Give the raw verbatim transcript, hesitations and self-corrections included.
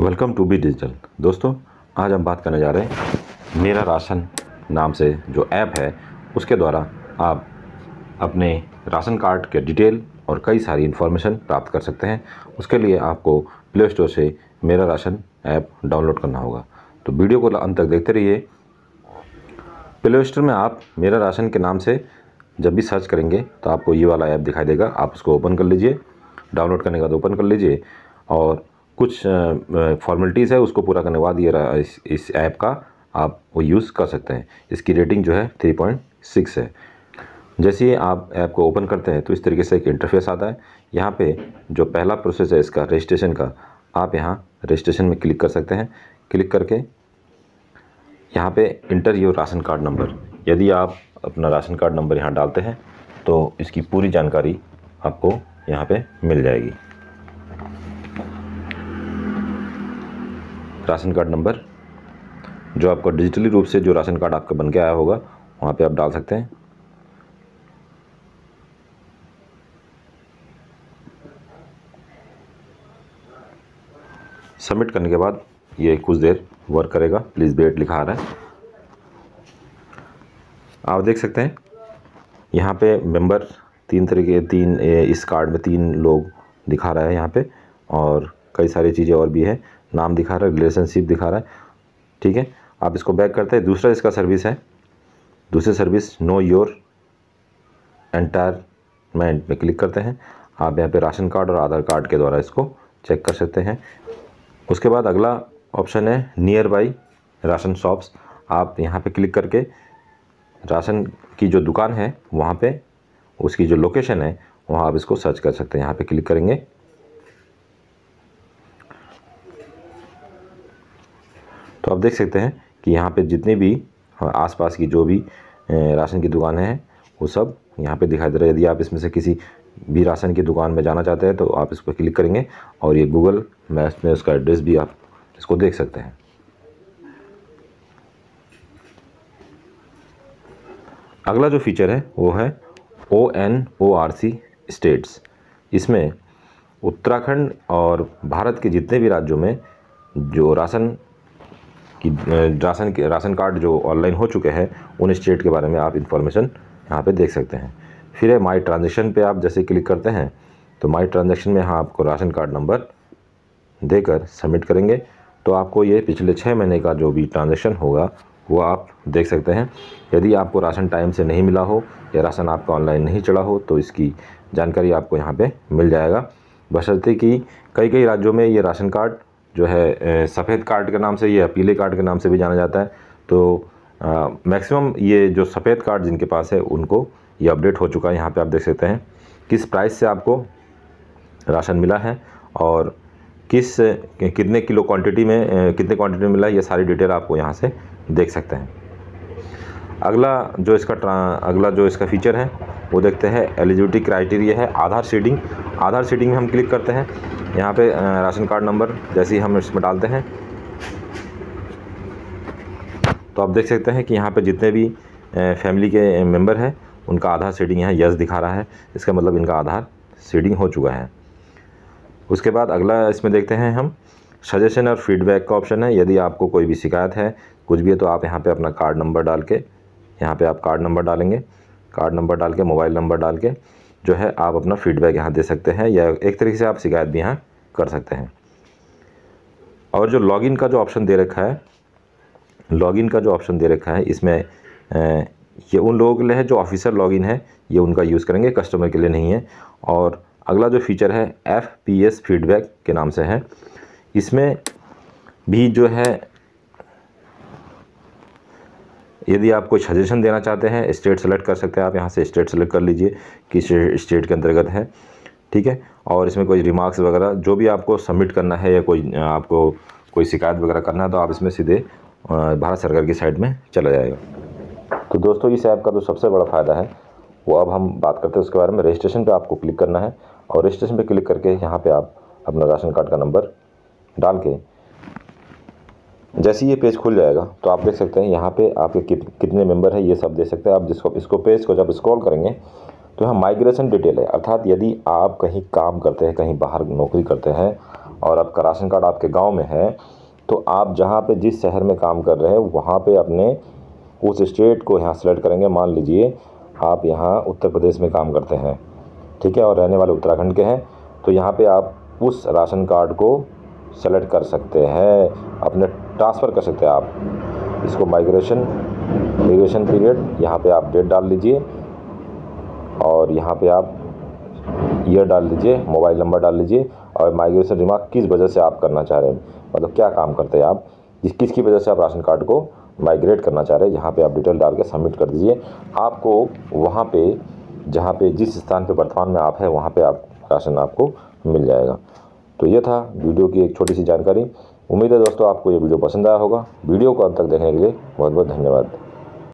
Welcome to be digital. दोस्तों, आज हम बात करने जा रहे हैं मेरा राशन नाम से जो ऐप है, उसके द्वारा आप अपने राशन कार्ड के डिटेल और कई सारी इन्फॉर्मेशन प्राप्त कर सकते हैं। उसके लिए आपको प्ले स्टोर से मेरा राशन ऐप डाउनलोड करना होगा। तो वीडियो को अंत तक देखते रहिए। प्ले स्टोर में आप मेरा राशन के नाम से जब भी सर्च करेंगे तो आपको ये वाला ऐप दिखाई देगा। आप उसको ओपन कर लीजिए। डाउनलोड करने के बाद ओपन कर लीजिए और कुछ फॉर्मेलिटीज़ है उसको पूरा करने के बाद ये इस इस ऐप का आप वो यूज़ कर सकते हैं। इसकी रेटिंग जो है थ्री पॉइंट सिक्स है। जैसे ही आप ऐप को ओपन करते हैं तो इस तरीके से एक इंटरफेस आता है। यहाँ पे जो पहला प्रोसेस है इसका रजिस्ट्रेशन का, आप यहाँ रजिस्ट्रेशन में क्लिक कर सकते हैं। क्लिक करके यहाँ पे enter your ration card number, यदि आप अपना राशन कार्ड नंबर यहाँ डालते हैं तो इसकी पूरी जानकारी आपको यहाँ पर मिल जाएगी। राशन कार्ड नंबर जो आपका डिजिटली रूप से जो राशन कार्ड आपका बन के आया होगा वहाँ पे आप डाल सकते हैं। सबमिट करने के बाद ये कुछ देर वर्क करेगा। प्लीज़ वेट लिखा आ रहा है। आप देख सकते हैं यहाँ पे मेंबर तीन तरीके तीन इस कार्ड में तीन लोग दिखा रहा है यहाँ पे, और कई सारी चीज़ें और भी है। नाम दिखा रहा है, रिलेशनशिप दिखा रहा है। ठीक है, आप इसको बैक करते हैं। दूसरा इसका सर्विस है, दूसरी सर्विस नो योर एंटायरमेंट में क्लिक करते हैं। आप यहाँ पे राशन कार्ड और आधार कार्ड के द्वारा इसको चेक कर सकते हैं। उसके बाद अगला ऑप्शन है नियर बाई राशन शॉप्स। आप यहाँ पे क्लिक करके राशन की जो दुकान है वहाँ पर उसकी जो लोकेशन है वहाँ आप इसको सर्च कर सकते हैं। यहाँ पर क्लिक करेंगे। तो आप देख सकते हैं कि यहाँ पे जितने भी आसपास की जो भी राशन की दुकानें हैं वो सब यहाँ पे दिखाई दे रहा है। यदि आप इसमें से किसी भी राशन की दुकान में जाना चाहते हैं तो आप इस पर क्लिक करेंगे और ये गूगल मैप्स में उसका एड्रेस भी आप इसको देख सकते हैं। अगला जो फीचर है वो है O N O R C status. इसमें उत्तराखंड और भारत के जितने भी राज्यों में जो राशन कि राशन के राशन कार्ड जो ऑनलाइन हो चुके हैं उन स्टेट के बारे में आप इंफॉर्मेशन यहाँ पे देख सकते हैं। फिर है माई ट्रांजेक्शन पे आप जैसे क्लिक करते हैं तो माई ट्रांजेक्शन में यहाँ आपको राशन कार्ड नंबर देकर सबमिट करेंगे तो आपको ये पिछले छः महीने का जो भी ट्रांजेक्शन होगा वो आप देख सकते हैं। यदि आपको राशन टाइम से नहीं मिला हो या राशन आपका ऑनलाइन नहीं चढ़ा हो तो इसकी जानकारी आपको यहाँ पर मिल जाएगा। बशर्ते कि कई कई राज्यों में ये राशन कार्ड जो है सफ़ेद कार्ड के नाम से या पीले कार्ड के नाम से भी जाना जाता है। तो मैक्सिमम ये जो सफ़ेद कार्ड जिनके पास है उनको ये अपडेट हो चुका है। यहाँ पे आप देख सकते हैं किस प्राइस से आपको राशन मिला है और किस कितने किलो क्वांटिटी में कितने क्वांटिटी में मिला है, ये सारी डिटेल आपको यहाँ से देख सकते हैं। अगला जो इसका अगला जो इसका फीचर है वो देखते हैं। एलिजिबिलिटी क्राइटेरिया है आधार सीडिंग। आधार सीडिंग में हम क्लिक करते हैं। यहाँ पे राशन कार्ड नंबर जैसे ही हम इसमें डालते हैं तो आप देख सकते हैं कि यहाँ पे जितने भी फैमिली के मेंबर हैं उनका आधार सीडिंग यहाँ यस दिखा रहा है। इसका मतलब इनका आधार सीडिंग हो चुका है। उसके बाद अगला इसमें देखते हैं हम सजेशन और फीडबैक का ऑप्शन है। यदि आपको कोई भी शिकायत है कुछ भी है तो आप यहाँ पर अपना कार्ड नंबर डाल के यहाँ पर आप कार्ड नंबर डालेंगे। कार्ड नंबर डाल के मोबाइल नंबर डाल के जो है आप अपना फीडबैक यहाँ दे सकते हैं या एक तरीके से आप शिकायत भी यहाँ कर सकते हैं। और जो लॉगिन का जो ऑप्शन दे रखा है लॉगिन का जो ऑप्शन दे रखा है इसमें ये उन लोगों के लिए है जो ऑफिसर लॉगिन है, ये उनका यूज़ करेंगे, कस्टमर के लिए नहीं है। और अगला जो फीचर है एफ पी एस फीडबैक के नाम से है। इसमें भी जो है यदि आप कोई सजेशन देना चाहते हैं स्टेट सेलेक्ट कर सकते हैं। आप यहाँ से स्टेट सेलेक्ट कर लीजिए किस स्टेट के अंतर्गत है। ठीक है, और इसमें कोई रिमार्क्स वगैरह जो भी आपको सबमिट करना है या कोई आपको कोई शिकायत वगैरह करना है तो आप इसमें सीधे भारत सरकार की साइट में चला जाएगा। तो दोस्तों, इस ऐप का जो सबसे बड़ा फ़ायदा है वो अब हम बात करते हैं उसके बारे में। रजिस्ट्रेशन पर आपको क्लिक करना है और रजिस्ट्रेशन पर क्लिक करके यहाँ पर आप अपना राशन कार्ड का नंबर डाल के जैसे ये पेज खुल जाएगा तो आप देख सकते हैं यहाँ पे आपके कि, कितने मेंबर हैं ये सब देख सकते हैं आप। जिसको इसको पेज को जब स्क्रॉल करेंगे तो यहाँ माइग्रेशन डिटेल है, अर्थात यदि आप कहीं काम करते हैं, कहीं बाहर नौकरी करते हैं और आपका राशन कार्ड आपके गांव में है, तो आप जहाँ पे जिस शहर में काम कर रहे हैं वहाँ पे अपने उस स्टेट को यहाँ सेलेक्ट करेंगे। मान लीजिए आप यहाँ उत्तर प्रदेश में काम करते हैं, ठीक है, और रहने वाले उत्तराखंड के हैं, तो यहाँ पे आप उस राशन कार्ड को सेलेक्ट कर सकते हैं, अपने ट्रांसफ़र कर सकते हैं आप इसको। माइग्रेशन माइग्रेशन पीरियड यहाँ पे आप डेट डाल लीजिए और यहाँ पे आप ईयर डाल दीजिए, मोबाइल नंबर डाल लीजिए, और माइग्रेशन रिमार्क किस वजह से आप करना चाह रहे हैं, मतलब क्या काम करते हैं आप, जिस किसकी वजह से आप राशन कार्ड को माइग्रेट करना चाह रहे हैं, यहाँ पे आप डिटेल डाल के सबमिट कर दीजिए। आपको वहाँ पे जहाँ पे जिस स्थान पे वर्तमान में आप हैं वहाँ पे आप राशन आपको मिल जाएगा। तो ये था वीडियो की एक छोटी सी जानकारी। उम्मीद है दोस्तों आपको ये वीडियो पसंद आया होगा। वीडियो को अंत तक देखने के लिए बहुत बहुत धन्यवाद।